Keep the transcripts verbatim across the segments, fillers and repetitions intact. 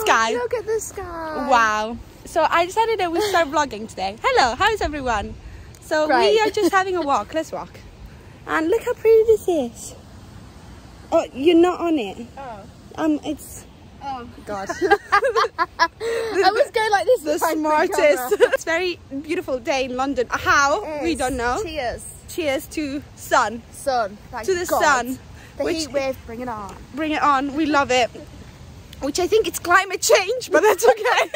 this guy. Look at this guy. Wow. So I decided that we start vlogging today. Hello, how is everyone? So right. we are just having a walk. Let's walk. And look how pretty this is. Oh, you're not on it. Oh. Um, it's. Oh God. I was going like this. The smartest. It's very beautiful day in London. How? We don't know. Cheers. Cheers to sun. Sun. Thank to the God. sun. The which, heat wave. Bring it on. Bring it on. We love it. Which I think it's climate change, but that's okay.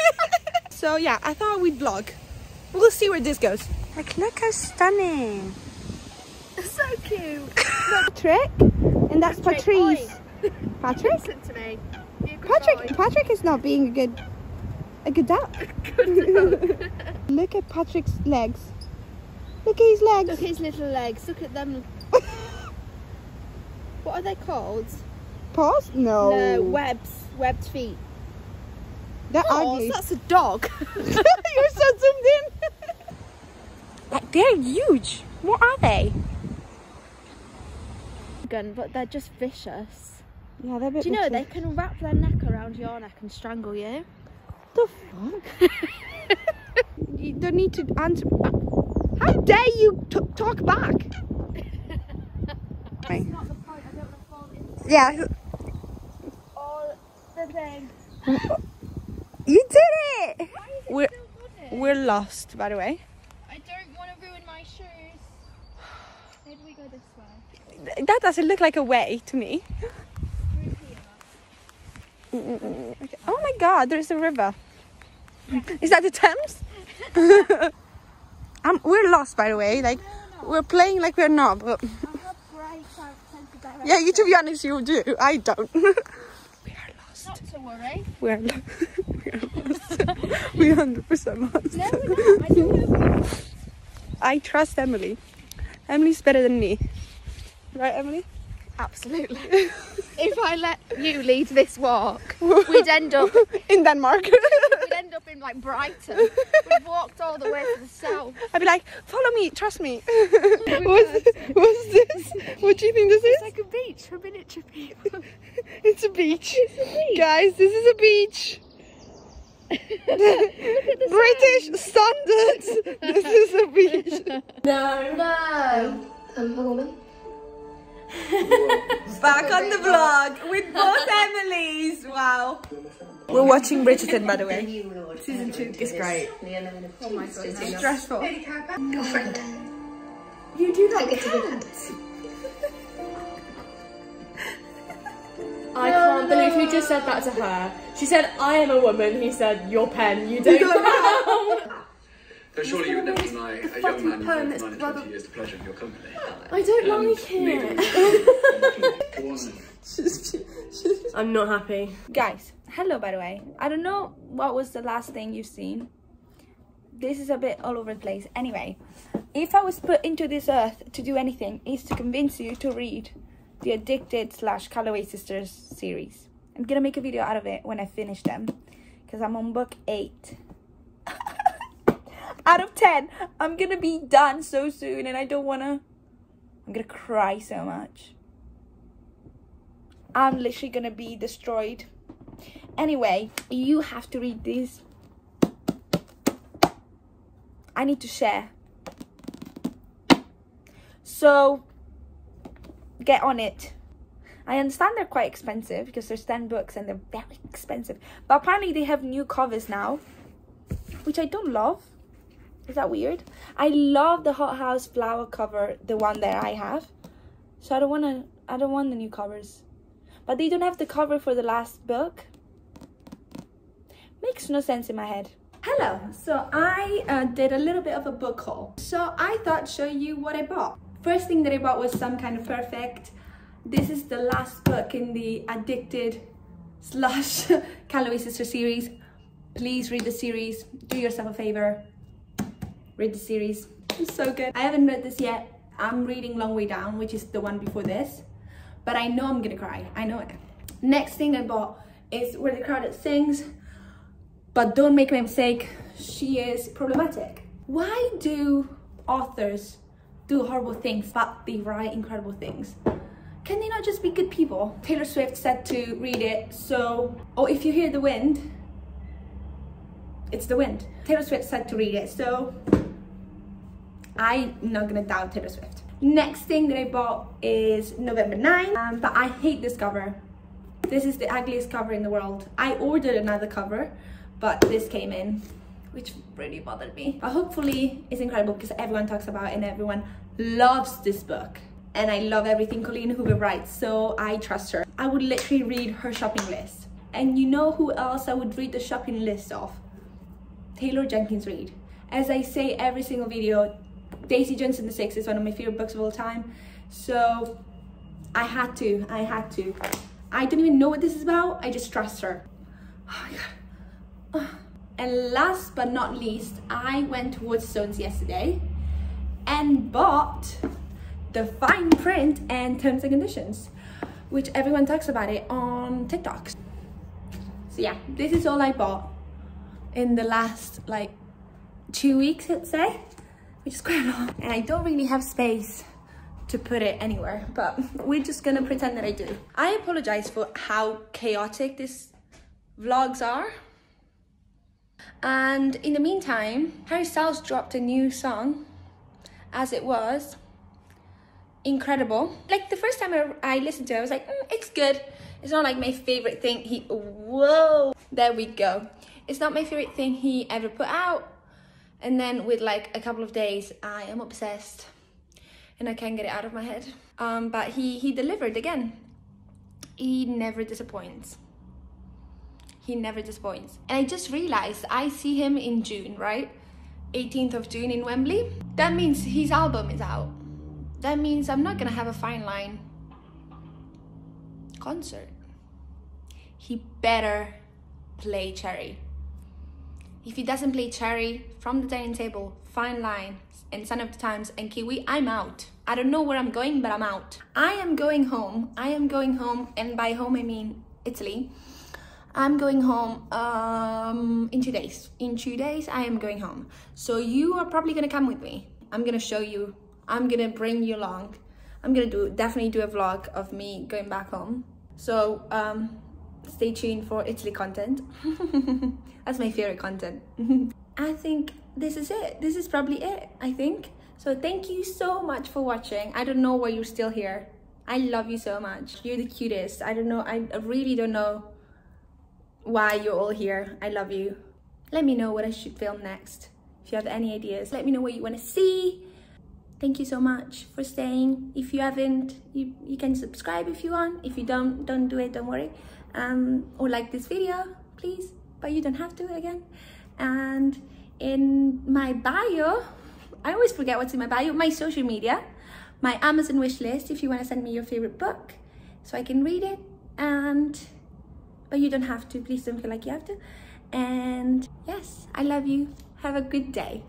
So yeah, I thought we'd vlog. We'll see where this goes. Like, look how stunning. So cute. Patrick, and that's Patrice. Patrick. Listen to me. Patrick, boy. Patrick is not being a good, a good dad. Look at Patrick's legs. Look at his legs. Look at his little legs. Look at them. What are they called? Paws? No. No, webs. Webbed feet. They're oh, ugly. That's a dog. You're so zoomed in. Like, they're huge. What are they? Gun, but they're just vicious. Yeah, they're a bit Do you know, they can wrap their neck around your neck and strangle you. What the fuck? You don't need to answer. How dare you t talk back? That's not the point. I don't want to fall into Yeah. All the thing. You did it! Why is it we're, so funny? We're lost, by the way. I don't want to ruin my shoes. Maybe we go this way. That doesn't look like a way to me. Okay. Oh my God, there's a river. Yeah. Is that the Thames? um, we're lost, by the way. Like, no, we're playing like we're not. But I have bright sense of direction. Yeah, you to be honest, you do. I don't. We are lost. Not to worry. We are, lo we are lost. We are one hundred percent lost. No, we're not. I don't know. I trust Emily. Emily's better than me. Right, Emily? Absolutely. If I let you lead this walk, we'd end up in Denmark. We'd end up in like Brighton. We'd walked all the way to the south. I'd be like, follow me, trust me. What's, what's this? What do you think this it's is? It's like a beach for miniature people. It's a beach. It's a beach. Guys, this is a beach. British standards. This is a beach. No, no. I'm a woman. Back on the vlog with both Emily's. Wow. We're watching Bridgerton, by the way. Season two is great. Oh my God, it's stressful. Girlfriend, you do not get to be pants. I can't believe who just said that to her. She said, "I am a woman." He said, "Your pen, you don't count." So surely you would never deny a young man who's been around twenty years the pleasure of your company. I don't and like it. I'm not happy. Guys, hello by the way. I don't know what was the last thing you've seen. This is a bit all over the place. Anyway, if I was put into this earth to do anything, is to convince you to read the Addicted slash Calloway Sisters series. I'm gonna make a video out of it when I finish them, because I'm on book eight. Out of ten, I'm gonna be done so soon, and I don't wanna. I'm gonna cry so much. I'm literally gonna be destroyed. Anyway, you have to read this. I need to share. So, get on it. I understand they're quite expensive because there's ten books and they're very expensive. But apparently they have new covers now, which I don't love. Is that weird? I love the Hothouse Flower cover, the one that I have. So I don't want to, I don't want the new covers. But they don't have the cover for the last book. Makes no sense in my head. Hello, so I uh, did a little bit of a book haul. So I thought I'd show you what I bought. First thing that I bought was Some Kind of Perfect. This is the last book in the Addicted slash Calloway Sister series. Please read the series, do yourself a favor. Read the series, it's so good. I haven't read this yet. I'm reading Long Way Down, which is the one before this, but I know I'm gonna cry, I know it. Next thing I bought is Where the Crawdads Sings, but don't make my mistake, she is problematic. Why do authors do horrible things, but they write incredible things? Can they not just be good people? Taylor Swift said to read it, so... Oh, if you hear the wind, it's the wind. Taylor Swift said to read it, so... I'm not gonna doubt Taylor Swift. Next thing that I bought is November ninth, um, but I hate this cover. This is the ugliest cover in the world. I ordered another cover, but this came in, which really bothered me. But hopefully it's incredible because everyone talks about it and everyone loves this book. And I love everything Colleen Hoover writes, so I trust her. I would literally read her shopping list. And you know who else I would read the shopping list of? Taylor Jenkins Reid. As I say every single video, Daisy Jones and the Six is one of my favorite books of all time. So I had to, I had to. I don't even know what this is about, I just trust her. Oh my God. Oh. And last but not least, I went to Waterstones yesterday and bought the fine print and terms and conditions, which everyone talks about it on TikTok. So yeah, this is all I bought in the last like two weeks, I'd say, which is quite long. And I don't really have space to put it anywhere, but we're just gonna pretend that I do. I apologize for how chaotic these vlogs are. And in the meantime, Harry Styles dropped a new song, As It Was. Incredible. Like the first time I, I listened to it, I was like, mm, it's good. It's not like my favorite thing he, whoa, there we go. It's not my favorite thing he ever put out. And then with like a couple of days, I am obsessed and I can't get it out of my head. Um, but he, he delivered again. He never disappoints. He never disappoints. And I just realized I see him in June, right? eighteenth of June in Wembley. That means his album is out. That means I'm not gonna have a Fine Line concert. He better play Cherry. If he doesn't play Cherry, From the Dining Table, Fine Line, and Son of the Times, and Kiwi, I'm out. I don't know where I'm going, but I'm out. I am going home. I am going home, and by home I mean Italy. I'm going home um, in two days. In two days, I am going home. So you are probably gonna come with me. I'm gonna show you. I'm gonna bring you along. I'm gonna do definitely do a vlog of me going back home. So um, stay tuned for Italy content. That's my favorite content. I think this is it. This is probably it, I think. So thank you so much for watching. I don't know why you're still here. I love you so much. You're the cutest. I don't know, I really don't know why you're all here. I love you. Let me know what I should film next. If you have any ideas, let me know what you want to see. Thank you so much for staying. If you haven't, you, you can subscribe if you want. If you don't, don't do it, don't worry. Um, or like this video, please. But you don't have to again. And in my bio, I always forget what's in my bio, my social media, my Amazon wish list, if you want to send me your favorite book so I can read it. And but you don't have to, please don't feel like you have to. And yes, I love you. Have a good day.